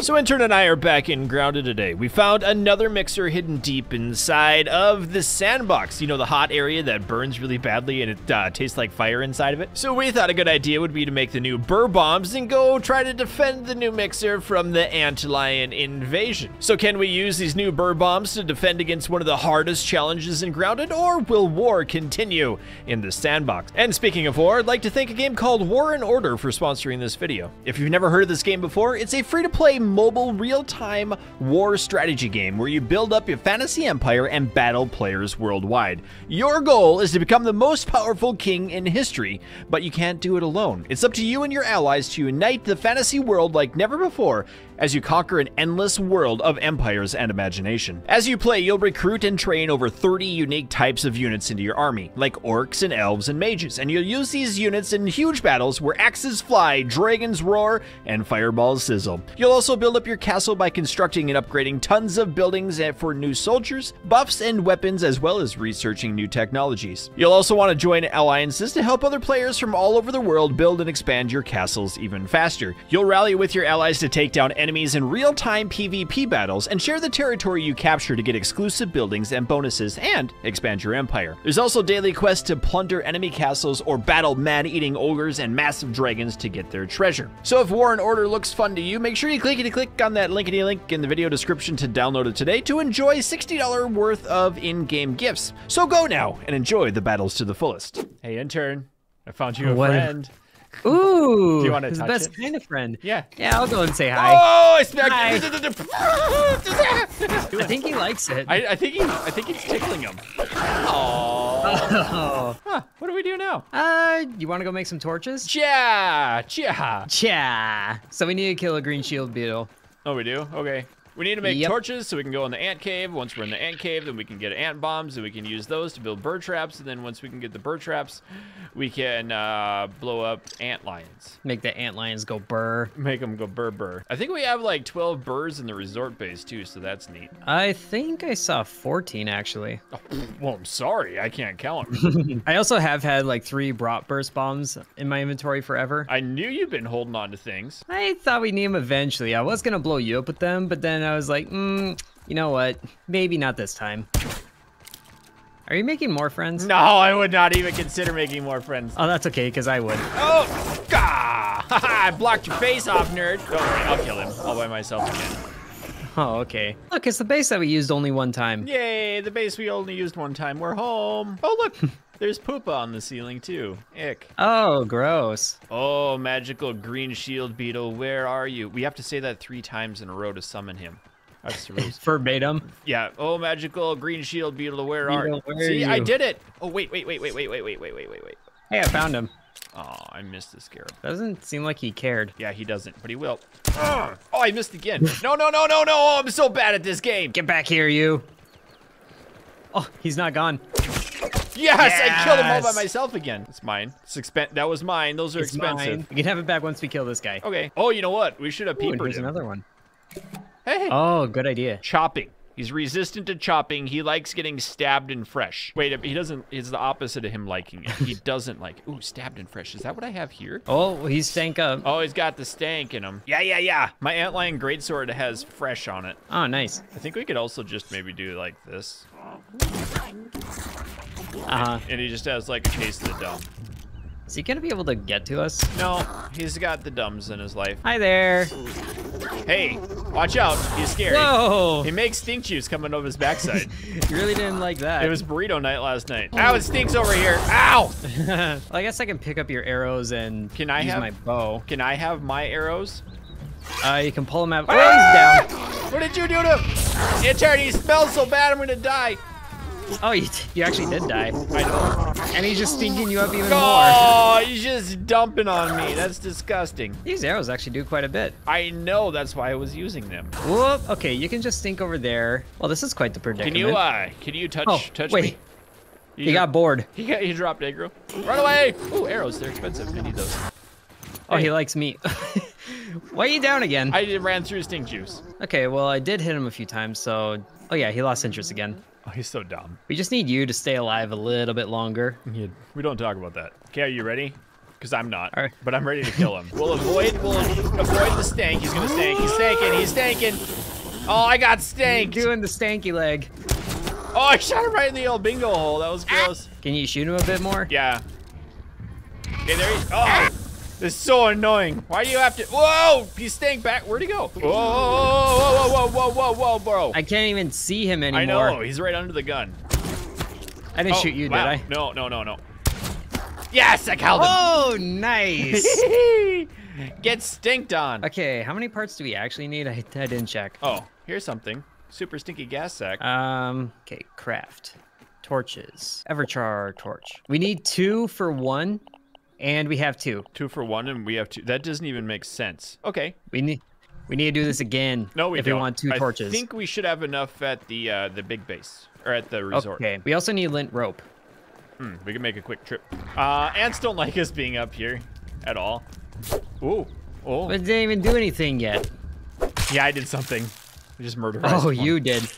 So Intern and I are back in Grounded today. We found another mixer hidden deep inside of the sandbox. You know, the hot area that burns really badly and it tastes like fire inside of it. So we thought a good idea would be to make the new Burr Bombs and go try to defend the new mixer from the Antlion invasion. So can we use these new Burr Bombs to defend against one of the hardest challenges in Grounded, or will war continue in the sandbox? And speaking of war, I'd like to thank a game called War and Order for sponsoring this video. If you've never heard of this game before, it's a free-to-play mobile real-time war strategy game where you build up your fantasy empire and battle players worldwide. Your goal is to become the most powerful king in history, but you can't do it alone. It's up to you and your allies to unite the fantasy world like never before as you conquer an endless world of empires and imagination. As you play, you'll recruit and train over 30 unique types of units into your army, like orcs and elves and mages, and you'll use these units in huge battles where axes fly, dragons roar, and fireballs sizzle. You'll also build up your castle by constructing and upgrading tons of buildings for new soldiers, buffs, and weapons, as well as researching new technologies. You'll also want to join alliances to help other players from all over the world build and expand your castles even faster. You'll rally with your allies to take down enemies in real-time PvP battles and share the territory you capture to get exclusive buildings and bonuses and expand your empire. There's also daily quests to plunder enemy castles or battle man-eating ogres and massive dragons to get their treasure. So if War and Order looks fun to you, make sure you click on that linkity link in the video description to download it today to enjoy $60 worth of in-game gifts. So go now and enjoy the battles to the fullest. Hey, Intern, I found you a friend. Ooh, do you want to touch the best it? Kind of friend. Yeah. Yeah, I'll go and say hi. Oh, I smacked I think he likes it. I think it's tickling him. Oh. Huh, what do we do now? You want to go make some torches? Yeah, yeah, yeah. So we need to kill a green shield beetle. Oh, we do? Okay. We need to make torches so we can go in the ant cave. Once we're in the ant cave, then we can get ant bombs, and we can use those to build bird traps. And then once we can get the bird traps, we can blow up ant lions. Make the ant lions go burr. Make them go burr burr. I think we have like 12 burrs in the resort base too, so that's neat. I think I saw 14 actually. Oh, well, I'm sorry, I can't count. I also have had like 3 burst bombs in my inventory forever. I knew you've been holding on to things. I thought we'd need them eventually. I was gonna blow you up with them, but then I was like, you know what? Maybe not this time. Are you making more friends? No, I would not even consider making more friends. Oh, that's okay, because I would. Oh, gah! I blocked your face off, nerd. Don't worry, I'll kill him all by myself again. Oh, okay. Look, it's the base that we used only one time. Yay, the base we only used one time. We're home. Oh, look. There's poopa on the ceiling too. Ick. Oh, gross. Oh, magical green shield beetle, where are you? We have to say that 3 times in a row to summon him. That's the rules. Verbatim. Yeah. Oh, magical green shield beetle, where are you? See, I did it. Oh, wait. Hey, I found him. Oh, I missed the scarab. Doesn't seem like he cared. Yeah, he doesn't, but he will. Oh, I missed again. No. Oh, I'm so bad at this game. Get back here, you. Oh, he's not gone. Yes, I killed him all by myself again. It's mine. That was mine. Those are expensive. Mine. We can have it back once we kill this guy. Okay. Oh, you know what? We should have peepered. There's another one. Hey. Oh, good idea. Chopping. He's resistant to chopping. He likes getting stabbed and fresh. Wait, he doesn't. It's the opposite of him liking it. He doesn't like it. Ooh, stabbed and fresh. Is that what I have here? Oh, he's stank up. Oh, he's got the stank in him. Yeah. My antlion greatsword has fresh on it. Oh, nice. I think we could also just maybe do like this. And he just has like a case of the dumb. Is he gonna be able to get to us? No, he's got the dumbs in his life. Hi there. Hey, watch out, he's scary. Whoa. He makes stink juice coming over his backside. You really didn't like that. It was burrito night last night. Ow, it stinks over here. Ow! Well, I guess I can pick up your arrows and use my bow. Can I have my arrows? You can pull them out. Ah! Oh, he's down. What did you do to him? Intern, he smells so bad, I'm gonna die. Oh, you actually did die. I know. And he's just stinking you up even more. Oh, he's just dumping on me. That's disgusting. These arrows actually do quite a bit. I know. That's why I was using them. Whoop. Okay, you can just stink over there. Well, this is quite the predicament. Can you touch me? He got bored. He dropped aggro. Run away. Ooh, arrows. They're expensive. I need those. Oh, hey. He likes me. Why are you down again? I ran through stink juice. Okay, well, I did hit him a few times, so... Oh, yeah, he lost interest again. Oh, he's so dumb. We just need you to stay alive a little bit longer. Yeah, we don't talk about that. Okay, are you ready? because I'm not. All right. But I'm ready to kill him. We'll avoid the stank. He's gonna stank. He's stanking. He's stanking. Oh, I got stanked. You're doing the stanky leg. Oh, I shot him right in the old bingo hole. That was gross. Can you shoot him a bit more? Yeah. Okay, there he. Oh, this is so annoying. Why do you have to? Whoa, he's staying back. Where'd he go? Whoa, bro. I can't even see him anymore. I know. He's right under the gun. I didn't shoot you, wow. Did I? No. Yes, I killed him. Oh, nice. Get stinked on. Okay, how many parts do we actually need? I didn't check. Oh, here's something. Super stinky gas sack. Okay, craft. Torches. Everchar torch. We need 2 for 1, and we have 2. 2 for 1, and we have 2. That doesn't even make sense. Okay. We need to do this again. No, we don't. If we want 2 torches. I think we should have enough at the big base, or at the resort. Okay, we also need lint rope. We can make a quick trip. Ants don't like us being up here at all. Ooh. Oh. But it didn't even do anything yet. Yeah, I did something. I just murdered. Oh, you did.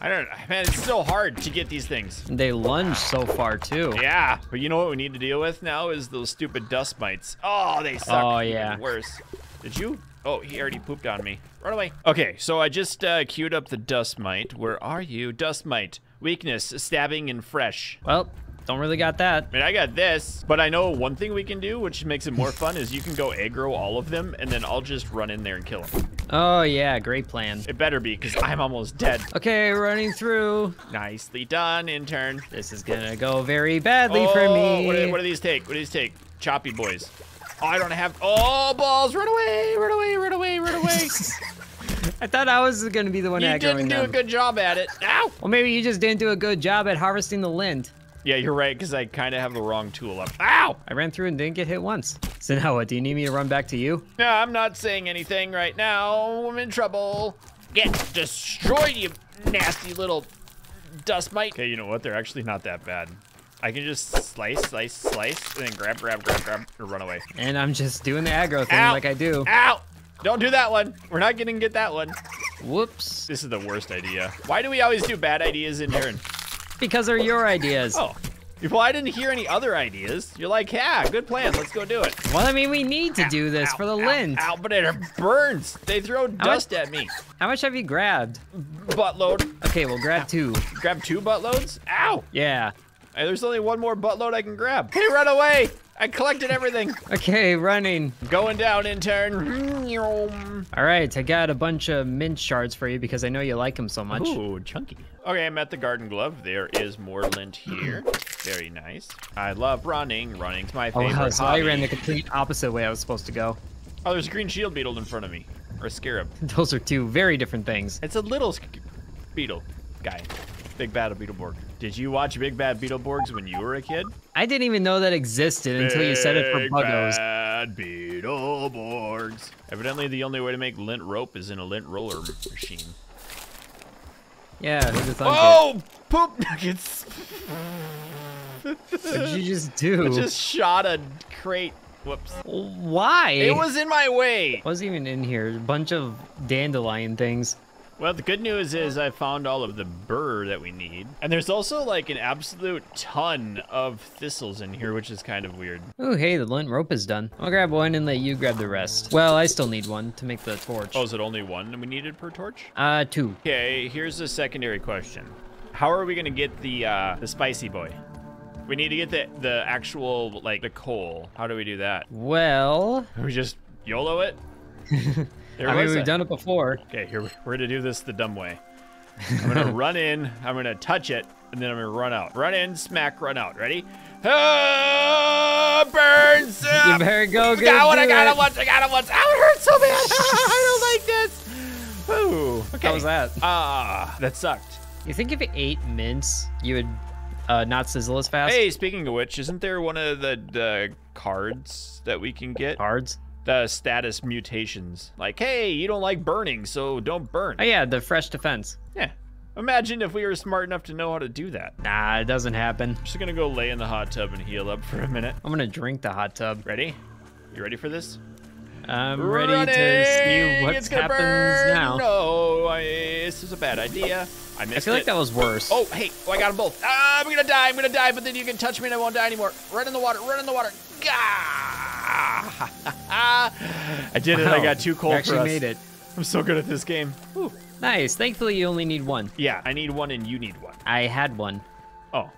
I don't know. Man, it's so hard to get these things. They lunge so far, too. Yeah. But you know what we need to deal with now is those stupid dust mites. Oh, they suck. Oh, yeah. Worse. Did you? Oh, he already pooped on me. Run away. Okay, so I just queued up the dust mite. Where are you? Dust mite. Weakness, stabbing, and fresh. Well, don't really got that. I mean, I got this, but I know one thing we can do, which makes it more fun, is you can go aggro all of them, and then I'll just run in there and kill them. Oh, yeah, great plan. It better be, because I'm almost dead. Okay, running through. Nicely done, intern. This is gonna go very badly for me. What do these take? What do these take? Choppy boys. Oh, I don't have, oh, balls, run away. I thought I was gonna be the one aggroing them. You didn't do a good job at it. Ow! Well, maybe you just didn't do a good job at harvesting the lint. Yeah, you're right, because I kind of have the wrong tool up. Ow! I ran through and didn't get hit once. So now what, do you need me to run back to you? No, I'm not saying anything right now. I'm in trouble. Get destroyed, you nasty little dust mite. Okay, you know what? They're actually not that bad. I can just slice, and then grab, and run away. And I'm just doing the aggro thing like I do. Ow! Don't do that one. We're not gonna get that one. Whoops. This is the worst idea. Why do we always do bad ideas in here? Because they're your ideas. Oh, well, I didn't hear any other ideas. You're like, yeah, good plan. Let's go do it. Well, I mean, we need to do this for the lint. Ow, but it burns. They throw dust at me. How much have you grabbed? Buttload. Okay, well, grab 2. Grab 2 buttloads? Ow. Yeah. Hey, there's only one more buttload I can grab. Hey, run away. I collected everything. Okay, running. Going down, intern. All right, I got a bunch of mint shards for you because I know you like them so much. Ooh, chunky. Okay, I'm at the garden glove. There is more lint here. Very nice. I love running. Running's my favorite hobby. So I ran the complete opposite way I was supposed to go. Oh, there's a green shield beetle in front of me, or a scarab. Those are 2 very different things. It's a little beetle guy. Big Bad Beetleborg. Did you watch Big Bad Beetleborgs when you were a kid? I didn't even know that existed until you said it for Buggos. Big Bad Beetleborgs. Evidently, the only way to make lint rope is in a lint roller machine. Yeah. Oh, poop nuggets. What did you just do? I just shot a crate. Whoops. Why? It was in my way. It wasn't even in here. A bunch of dandelion things. Well, the good news is I found all of the burr that we need. And there's also like an absolute ton of thistles in here, which is kind of weird. Oh, hey, the lint rope is done. I'll grab 1 and let you grab the rest. Well, I still need 1 to make the torch. Oh, is it only 1 we needed per torch? 2. Okay, here's a secondary question. How are we gonna get the spicy boy? We need to get the actual, like, the coal. How do we do that? Well... we just YOLO it? I mean, we've done it before. Okay, here we're gonna do this the dumb way. I'm gonna run in, I'm gonna touch it, and then I'm gonna run out. Run in, smack, run out. Ready? Oh, burns! You better go, get it. I got it once. Ow, it hurts so bad. I don't like this. Ooh, okay. How was that? That sucked. You think if it ate mints, you would not sizzle as fast? Hey, speaking of which, isn't there one of the cards that we can get? Cards? The status mutations. Like, hey, you don't like burning, so don't burn. Oh yeah, the fresh defense. Yeah. Imagine if we were smart enough to know how to do that. Nah, it doesn't happen. I'm just gonna go lay in the hot tub and heal up for a minute. I'm gonna drink the hot tub. Ready? You ready for this? I'm ready to see what happens now. No, this is a bad idea. I missed it. I feel like that was worse. Oh, hey, I got them both. I'm gonna die, but then you can touch me and I won't die anymore. Run in the water, gah! I did it. I got two coal for us. You actually made it. I'm so good at this game. Ooh. Nice. Thankfully, you only need one. Yeah, I need one and you need one. I had one. Oh.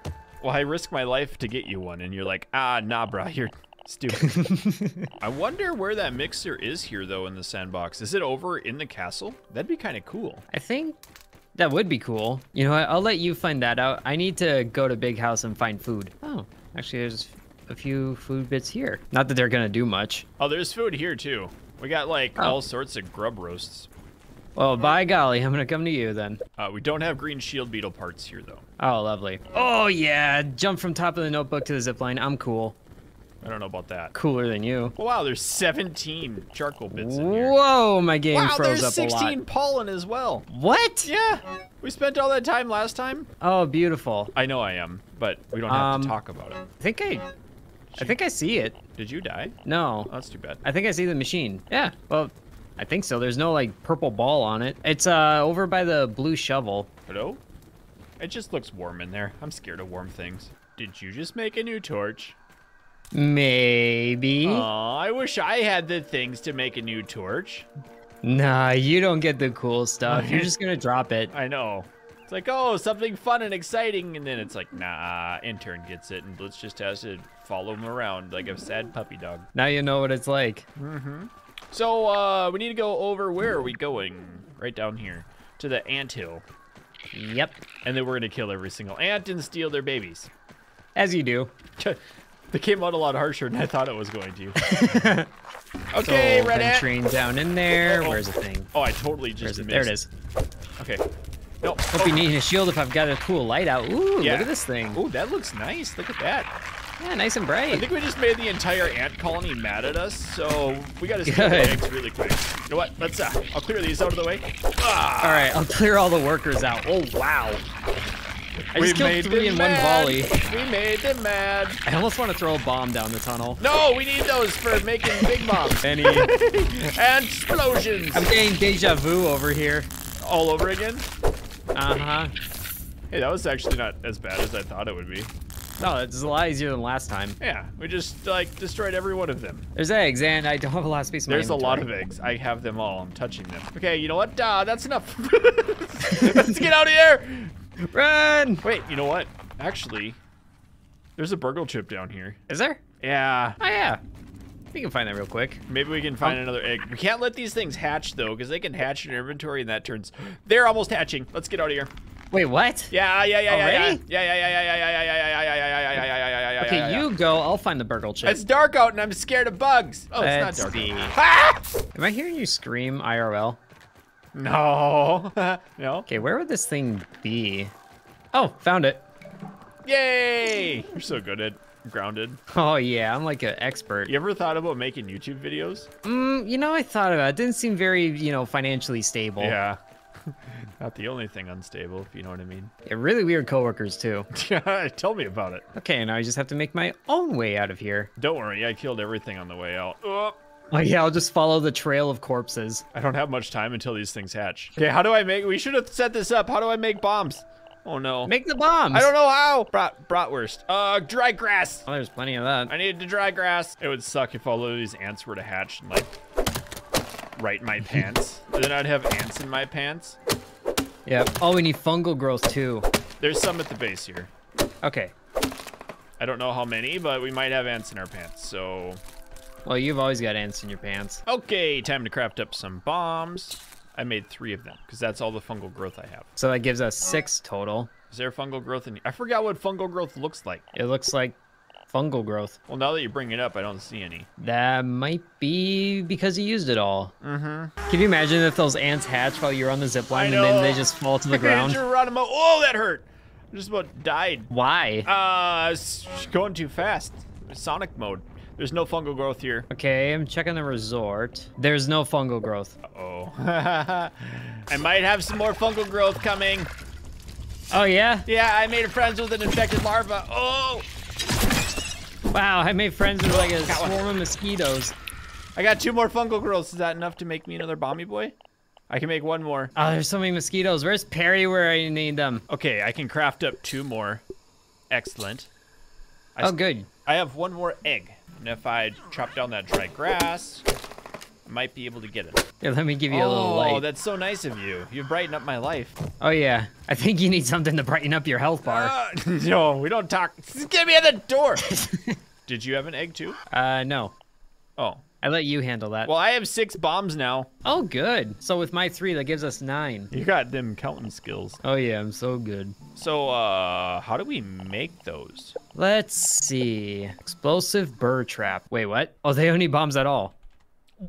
Well, I risked my life to get you one, and you're like, ah, nah, brah, you're stupid. I wonder where that mixer is here, though, in the sandbox. Is it over in the castle? That'd be kind of cool. I think that would be cool. You know what? I'll let you find that out. I need to go to Big House and find food. Oh, actually, there's a few food bits here. Not that they're going to do much. Oh, there's food here, too. We got, like, all sorts of grub roasts. Well, by golly, I'm gonna come to you then. We don't have green shield beetle parts here, though. Oh, lovely. Oh, yeah, jump from top of the notebook to the zip line. I'm cool. I don't know about that. Cooler than you. Oh, wow, there's 17 charcoal bits in here. Whoa, my game froze up a lot. Wow, there's 16 pollen as well. What? Yeah, we spent all that time last time. Oh, beautiful. I know I am, but we don't have to talk about it. I think I see it. Did you die? No. Oh, that's too bad. I think I see the machine. Yeah, well, I think so. There's no, like, purple ball on it. It's over by the blue shovel. Hello? It just looks warm in there. I'm scared of warm things. Did you just make a new torch? Maybe. Aw, I wish I had the things to make a new torch. Nah, you don't get the cool stuff. You're just gonna drop it. I know. It's like, oh, something fun and exciting. And then it's like, nah, intern gets it. And Blitz just has to follow him around like a sad puppy dog. Now you know what it's like. Mm-hmm. So, we need to go over, where are we going? Right down here, to the anthill. Yep. And then we're gonna kill every single ant and steal their babies. As you do. They came out a lot harsher than I thought it was going to. Okay, so, red ant. Train down in there, where's the thing? Oh, I totally just missed. There it is. Okay. No. Hope you need a shield if I've got a cool light out. Ooh, yeah. Look at this thing. Ooh, that looks nice, look at that. Yeah, nice and bright. I think we just made the entire ant colony mad at us, so we gotta steal the eggs really quick. You know what? Let's I'll clear these out of the way. Ah! All right, I'll clear all the workers out. Oh wow! I just killed three in one volley. We made them mad. I almost want to throw a bomb down the tunnel. No, we need those for making big bombs. Any and explosions. I'm getting deja vu over here. All over again? Uh huh. Hey, that was actually not as bad as I thought it would be. No, it's a lot easier than last time. Yeah, we just, like, destroyed every one of them. There's eggs, and I don't have a lot of space in my inventory. There's a lot of eggs. I have them all. I'm touching them. Okay, you know what? That's enough. Let's get out of here. Run. Wait, you know what? Actually, there's a burgle chip down here. Is there? Yeah. Oh, yeah. We can find that real quick. Maybe we can find another egg. We can't let these things hatch, though, because they can hatch in your inventory, and that turns... They're almost hatching. Let's get out of here. Wait, what? Yeah. Okay, you go. I'll find the burgle chip. It's dark out, and I'm scared of bugs. Oh, it's not dark. Ah! Am I hearing you scream IRL? No. No. Okay, where would this thing be? Oh, found it. Yay! You're so good at Grounded. Oh yeah, I'm like an expert. You ever thought about making YouTube videos? You know, I thought about it. It didn't seem very, you know, financially stable. Yeah. Not the only thing unstable, if you know what I mean. Yeah, really weird coworkers too. Tell me about it. Okay, now I just have to make my own way out of here. Don't worry, I killed everything on the way out. Oh yeah, I'll just follow the trail of corpses. I don't have much time until these things hatch. Okay, how do I make? We should have set this up. How do I make bombs? Oh no. Make the bombs. I don't know how. Bratwurst. Dry grass. Oh, there's plenty of that. I needed to dry grass. It would suck if all of these ants were to hatch and like. Right in my pants. Then I'd have ants in my pants. Yeah. Oh, we need fungal growth too. There's some at the base here. Okay. I don't know how many, but we might have ants in our pants, so. Well, you've always got ants in your pants. Okay, time to craft up some bombs. I made 3 of them, because that's all the fungal growth I have. So that gives us 6 total. Is there fungal growth in here? I forgot what fungal growth looks like. It looks like fungal growth. Well, now that you bring it up, I don't see any. That might be because you used it all. Mm-hmm. Can you imagine if those ants hatch while you're on the zipline and then they just fall to the ground? Oh, that hurt. I just about died. Why? Going too fast. Sonic mode. There's no fungal growth here. Okay, I'm checking the resort. There's no fungal growth. Uh-oh. I might have some more fungal growth coming. Oh, yeah? Yeah, I made friends with an infected larva. Oh! Wow, I made friends with like a swarm of mosquitoes. I got 2 more fungal growths. Is that enough to make me another bomby boy? I can make 1 more. Oh, there's so many mosquitoes. Where's Perry where I need them? Okay, I can craft up 2 more. Excellent. Oh, good. I have 1 more egg. And if I chop down that dry grass, I might be able to get it. Yeah, let me give you a little light. Oh, that's so nice of you. You brighten up my life. Oh, yeah. I think you need something to brighten up your health bar. No, we don't talk. Just get me at the door. Did you have an egg, too? No. Oh. I let you handle that. Well, I have 6 bombs now. Oh, good. So with my 3, that gives us 9. You got them counting skills. Oh, yeah, I'm so good. So, how do we make those? Let's see. Explosive burr trap. Wait, what? Oh, they don't need bombs at all.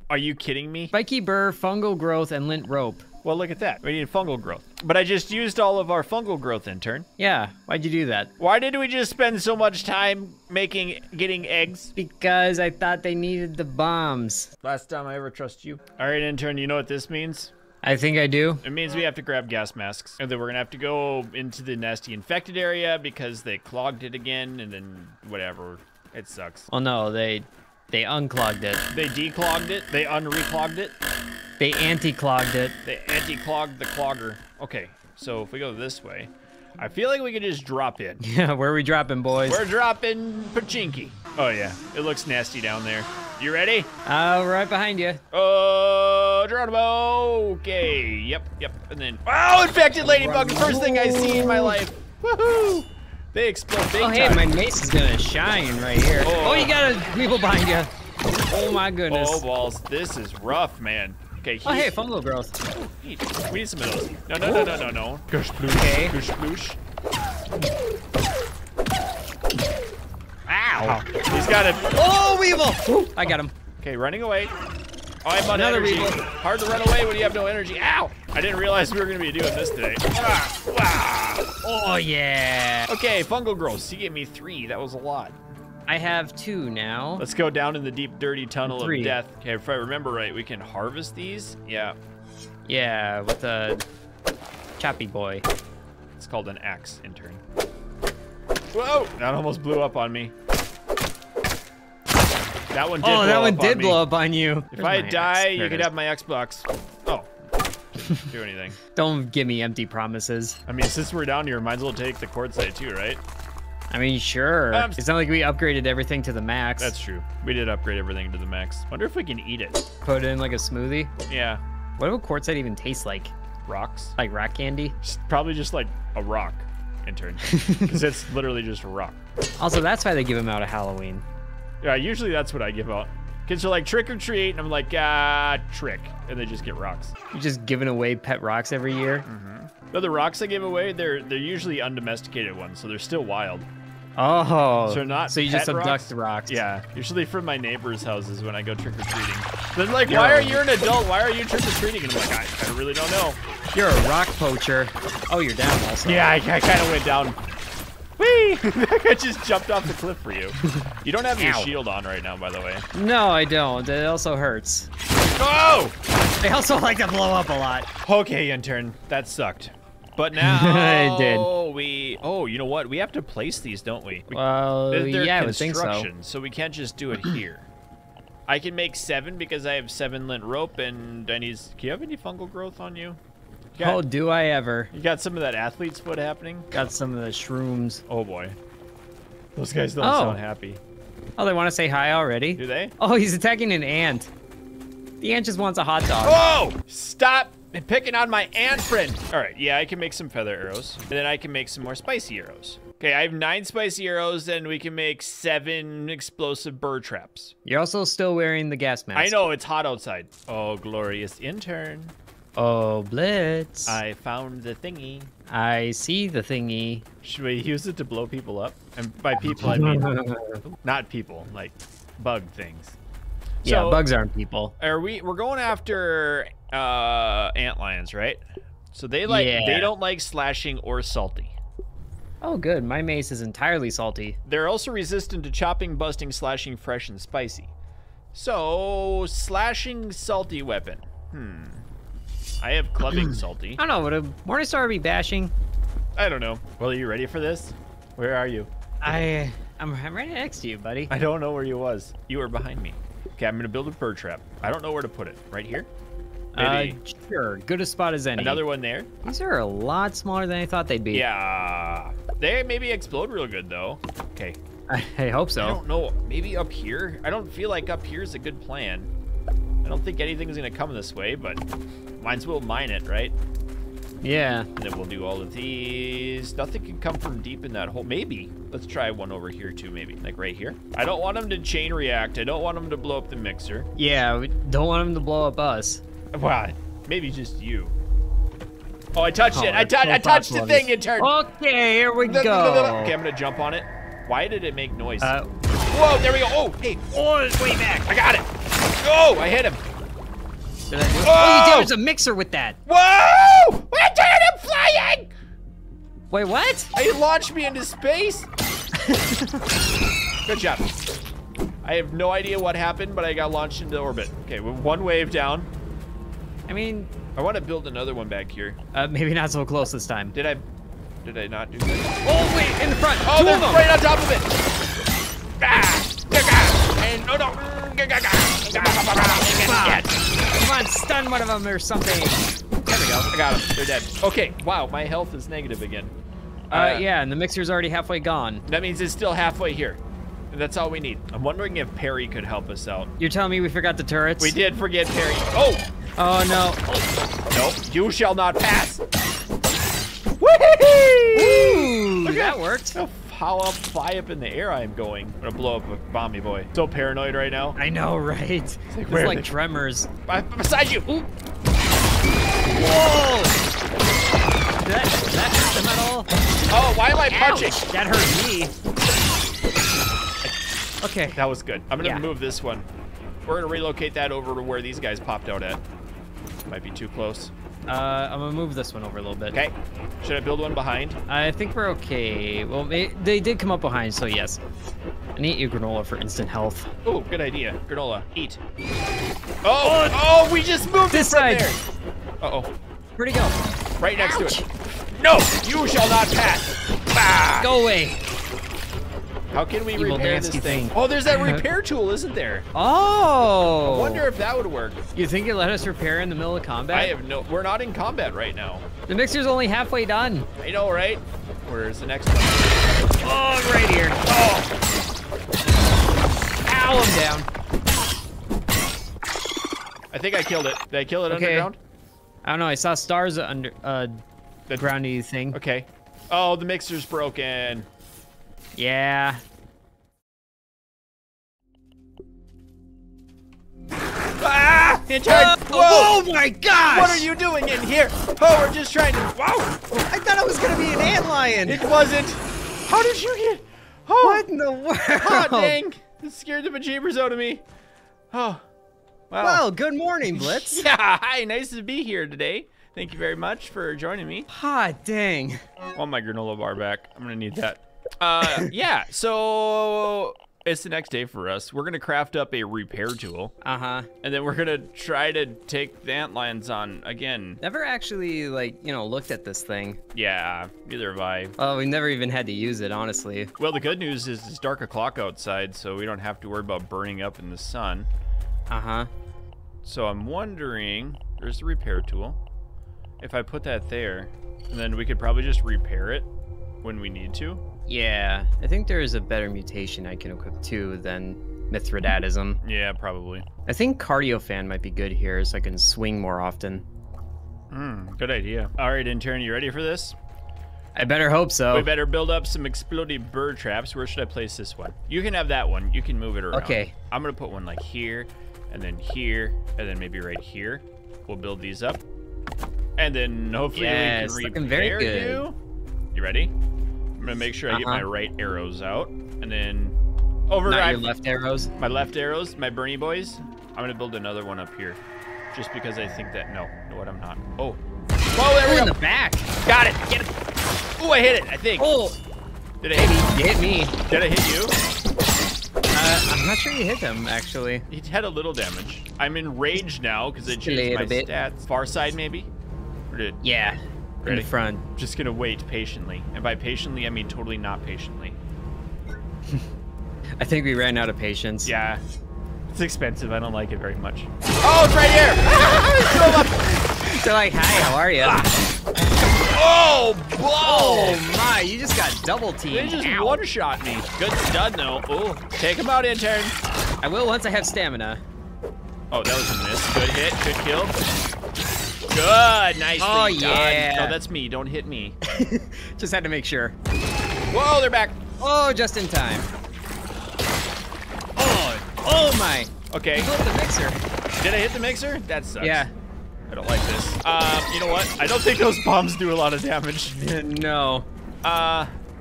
Are you kidding me? Spiky burr, fungal growth, and lint rope. Well, look at that. We need fungal growth. But I just used all of our fungal growth, intern. Yeah, why'd you do that? Why did we just spend so much time getting eggs? Because I thought they needed the bombs. Last time I ever trust you. All right, intern, you know what this means? I think I do. It means we have to grab gas masks. And then we're going to have to go into the nasty infected area because they clogged it again and then whatever. It sucks. Well, no, they unclogged it. They declogged it. They unreclogged it. They anti-clogged it. They anti-clogged the clogger. Okay, so if we go this way, I feel like we could just drop in. Yeah, where are we dropping, boys? We're dropping pachinki. Oh, yeah. It looks nasty down there. You ready? Right behind you. Oh, Geronimo. Okay, yep. And then, oh, infected ladybug. First thing I see in my life. Woohoo. They explode big time. Oh, hey, my mace is going to shine right here. Oh, you got people behind you. Oh, my goodness. Oh, balls. This is rough, man. Okay, oh, hey, fungal growth. We need some of those. No. Gush, bloosh. Okay. Gush, bloosh. Ow. He's got it. Oh, weevil. Ooh, I got him. Okay, running away. Oh, I'm on energy. Weevil. Hard to run away when you have no energy. Ow. I didn't realize we were going to be doing this today. Oh, yeah. Okay, fungal growth. So you gave me 3. That was a lot. I have 2 now. Let's go down in the deep, dirty tunnel of death. Okay, if I remember right, we can harvest these? Yeah. Yeah, with a choppy boy. It's called an axe, intern. Whoa! That almost blew up on me. That one did blow up on me. Oh, that one did blow up on you. If I die, you could have my Xbox. Oh. Didn't do anything. Don't give me empty promises. I mean, since we're down here, might as well take the quartzite too, right? I mean, sure. It's not like we upgraded everything to the max. That's true. We did upgrade everything to the max. Wonder if we can eat it. Put it in like a smoothie? Yeah. What would quartzite even taste like? Rocks? Like rock candy? Probably just like a rock, intern. Because it's literally just a rock. Also, that's why they give them out at Halloween. Yeah, usually that's what I give out. Kids are like, trick or treat, and I'm like, trick. And they just get rocks. You're just giving away pet rocks every year? Mm-hmm. No, the rocks I give away, they're usually undomesticated ones, so they're still wild. Oh, so, you just abduct rocks? Yeah, usually from my neighbors' houses when I go trick-or-treating. They're like, why are you an adult? Why are you trick-or-treating? And I'm like, I really don't know. You're a rock poacher. Oh, you're down also. Yeah, I kind of went down. Whee! That guy just jumped off the cliff for you. You don't have your shield on right now, by the way. No, I don't. It also hurts. Oh! They also like to blow up a lot. Okay, intern. That sucked. But now you know what? We have to place these, don't we? Well, yeah, I would think so. So we can't just do it here. I can make 7 because I have 7 lint rope, and I need. Do you have any fungal growth on you? Oh, do I ever? You got some of that athlete's foot happening? Got some of the shrooms. Oh boy, those guys don't sound happy. Oh, they want to say hi already? Do they? Oh, he's attacking an ant. The ant just wants a hot dog. Oh! Stop! And picking on my ant friend. All right, yeah, I can make some feather arrows, and then I can make some more spicy arrows. Okay, I have 9 spicy arrows, and we can make 7 explosive burr traps. You're also still wearing the gas mask. I know, it's hot outside. Oh, glorious intern. Oh, Blitz. I found the thingy. I see the thingy. Should we use it to blow people up? And by people, I mean not people, like bug things. Yeah, so, bugs aren't people. We're going after ant lions, right? So they don't like slashing or salty. Oh, good. My mace is entirely salty. They're also resistant to chopping, busting, slashing, fresh, and spicy. So slashing salty weapon. I have clubbing salty. I don't know. Would a Morningstar be bashing? I don't know. Well, are you ready for this? Where are you? I'm right next to you, buddy. I don't know where you was. You were behind me. Okay, I'm gonna build a bird trap. I don't know where to put it. Right here? Maybe. Sure, good a spot as any. Another one there. These are a lot smaller than I thought they'd be. Yeah. They maybe explode real good though. Okay, I hope so. I don't know. Maybe up here? I don't feel like up here is a good plan. I don't think anything's going to come this way, but might as well mine it, right? Yeah. And then we'll do all of these. Nothing can come from deep in that hole. Maybe. Let's try one over here, too, maybe. Like right here. I don't want them to chain react. I don't want them to blow up the mixer. Yeah, we don't want them to blow up us. Well, maybe just you. Oh, I touched it. I touched the thing. It turned. Okay, here we go. Okay, I'm going to jump on it. Why did it make noise? Whoa, there we go. Oh, hey. Oh, it's way back. I got it. Oh, I hit him. Did I do it? Oh, you did. There's a mixer with that. Whoa! I turned him flying! Wait, what? He launched me into space. Good job. I have no idea what happened, but I got launched into orbit. Okay, we're one wave down. I mean, I want to build another one back here. Maybe not so close this time. Did I not do that? Oh, wait, in the front. Oh, they're right on top of it. And no, no. Come on, stun one of them or something. There we go. I got them. They're dead. Okay. Wow, my health is negative again. Yeah, and the mixer's already halfway gone. That means it's still halfway here. That's all we need. I'm wondering if Perry could help us out. You're telling me we forgot the turrets? We did forget Perry. Oh! Oh, no. Oh. Nope. You shall not pass. Woo-hee-hee! Look, that worked. How high up in the air I am going. I'm going to blow up a Bomby Boy. So paranoid right now. I know, right? It's like Tremors. Beside you. Ooh. Whoa! Did that hurt them at all? Oh, why am I punching? Ouch. That hurt me. Okay. That was good. I'm going to move this one. We're going to relocate that over to where these guys popped out at. Might be too close. I'm going to move this one over a little bit. Okay. Should I build one behind? I think we're okay. Well, they did come up behind, so yes. And eat your granola for instant health. Oh, good idea. Granola. Eat. Oh, we just moved this from side. There. Uh-oh. Where'd he go? Right next to it. No, you shall not pass. Bah. Go away. How can we repair this thing? Oh, there's that repair tool, isn't there? Oh! I wonder if that would work. You think it let us repair in the middle of combat? I have no... We're not in combat right now. The mixer's only halfway done. I know, right? Where's the next one? Oh, right here. Oh! Ow, I'm down. I think I killed it. Did I kill it underground? I don't know. I saw stars under... the groundy thing. Okay. Oh, the mixer's broken. Yeah. Ah! Whoa. Oh my gosh! What are you doing in here? Oh, we're just trying to. Wow! I thought it was gonna be an antlion. It wasn't. How did you get? Oh. What in the world? Oh, dang! It scared the bejeebers out of me. Oh. Wow. Well, good morning, Blitz. Yeah. Hi. Nice to be here today. Thank you very much for joining me. Hot dang! I want my granola bar back. I'm gonna need that. Yeah, so it's the next day for us. We're gonna craft up a repair tool. And then we're gonna try to take the antlions on again. Never actually, like, you know, looked at this thing. Yeah, neither have I. Oh, we never even had to use it, honestly. Well, the good news is it's dark o'clock outside, so we don't have to worry about burning up in the sun. So I'm wondering, there's the repair tool. If I put that there, then we could probably just repair it when we need to. Yeah, I think there is a better mutation I can equip too than Mithridatism. Yeah, probably. I think Cardiofan might be good here so I can swing more often. Good idea. All right, intern, you ready for this? I better hope so. We better build up some exploding bird traps. Where should I place this one? You can have that one. You can move it around. Okay. I'm going to put one like here, and then maybe right here. We'll build these up. And then hopefully we can repair you. You ready? I'm gonna make sure I get my right arrows out, and then overdrive. Not your left arrows. My left arrows, my Bernie boys. I'm gonna build another one up here, just because I think that. No, you know what? I'm not. Oh, whoa! There we go. In the back. Got it. Get it. Oh, I hit it. I think. Oh, did it hit me? You hit me. Did I hit you? I'm not sure you hit him actually. He had a little damage. I'm enraged now because I changed my stats. Far side maybe. Or did... Yeah. In the front. Just gonna wait patiently. And by patiently, I mean totally not patiently. I think we ran out of patience. Yeah. It's expensive. I don't like it very much. Oh, it's right here! are like, hi, how are you? Oh, whoa, oh my, you just got double teamed. They just one-shot me. Good done, though. Ooh, take him out, intern. I will once I have stamina. Oh, that was a miss. Good hit, good kill. Good, nicely done. No, that's me, don't hit me. Just had to make sure. Whoa, they're back. Oh, just in time. Oh my. Okay. You go to the mixer. Did I hit the mixer? That sucks. Yeah. I don't like this. You know what? I don't think those bombs do a lot of damage. No.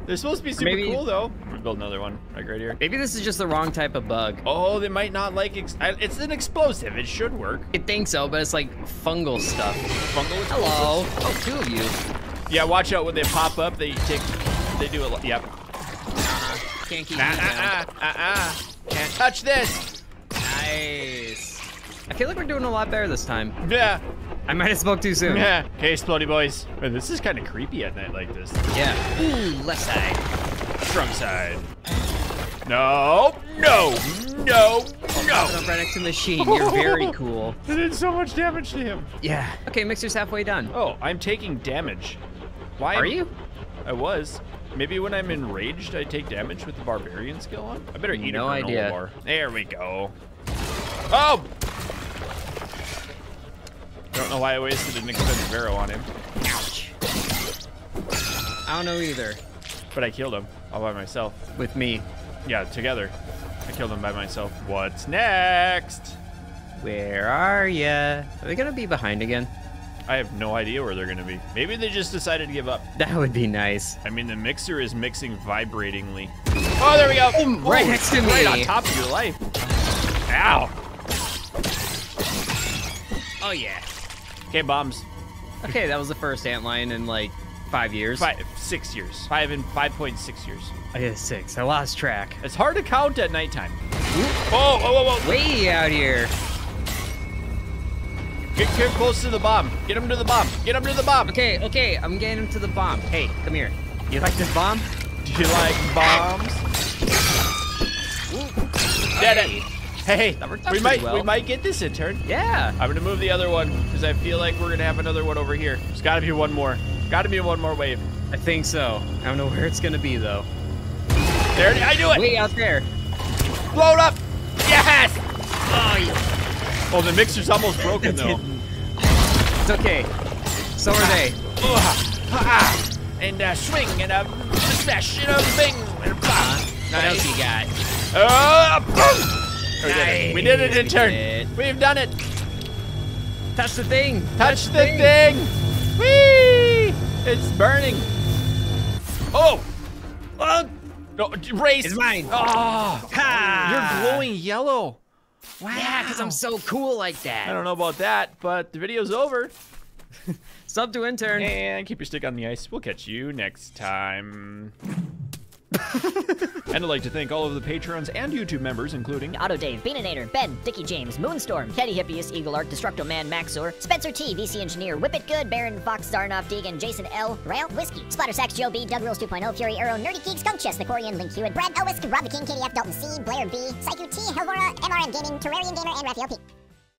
They're supposed to be super cool, though. I'm gonna build another one right here. Maybe this is just the wrong type of bug. Oh, they might not like it. It's an explosive. It should work. I think so, but it's like fungal stuff. Fungal explosives? Hello. Oh, two of you. Yeah, watch out when they pop up. They do a lot. Yep. Can't keep Can't touch this. Nice. I feel like we're doing a lot better this time. Yeah. I might have spoke too soon. Yeah. Okay, Splody boys. Man, this is kind of creepy at night like this. Yeah. Ooh, left side. Strong side. No. No. No. No. Right next to the machine. You're very cool. They did so much damage to him. Yeah. Okay, mixer's halfway done. Oh, I'm taking damage. Why are you? I was. Maybe when I'm enraged, I take damage with the barbarian skill on? I better eat a granola bar. There we go. Oh! Don't know why I wasted an expensive arrow on him. Ouch. I don't know either. But I killed him all by myself. With me. Yeah, together. I killed him by myself. What's next? Where are ya? Are they gonna be behind again? I have no idea where they're gonna be. Maybe they just decided to give up. That would be nice. I mean, the mixer is mixing vibratingly. Oh, there we go. Ooh, right next to me. Right on top of your life. Ow. Oh, yeah. Okay, bombs. Okay, that was the first antlion in like 5 years. 5, 6 years. 5 and 5.6 years. I did 6. I lost track. It's hard to count at nighttime. Oh, oh, oh, oh. Way out here. Get close to the bomb. Get him to the bomb. Get him to the bomb. Okay, okay, I'm getting him to the bomb. Hey, come here. You like this bomb? Do you like bombs? Dead end. Hey, we might get this in turn. Yeah. I'm gonna move the other one because I feel like we're gonna have another one over here. There's gotta be one more. Gotta be one more wave. I think so. I don't know where it's gonna be though. There it is. I knew it. Way out there. Blow it up. Yes. Oh, yeah. Oh, the mixer's almost broken, though. It's okay. So are they. And a swing, and a smash, and a bing, and a pop. What else you got? Boom! Nice. We did it in turn. We've done it. Touch the thing. Touch the thing. Whee! It's burning. Oh! No, race. It's mine. Oh! Ha. You're glowing yellow. Wow, yeah, because I'm so cool like that. I don't know about that, but the video's over. Sub to intern. And keep your stick on the ice. We'll catch you next time. And I'd like to thank all of the Patrons and YouTube members, including Auto Dave, Beaninator, Ben, Dickie James, Moonstorm, Teddy Hippius, Eagle Arc, Destructo Man, Maxor, Spencer T, VC Engineer, Whippet Good, Baron Fox, Zarnoff, Deegan, Jason L, Rail, Whiskey, Splattersax, Joe B, Doug Rules 2.0, Fury Arrow, Nerdy Geek, Skunk Chest, Nicorian, Link Hewitt, Brad Elwisk, Rob the King, KDF, Dalton C, Blair B, Psycho T, Helvora, MRM Gaming, Terrarian Gamer, and Raphael P.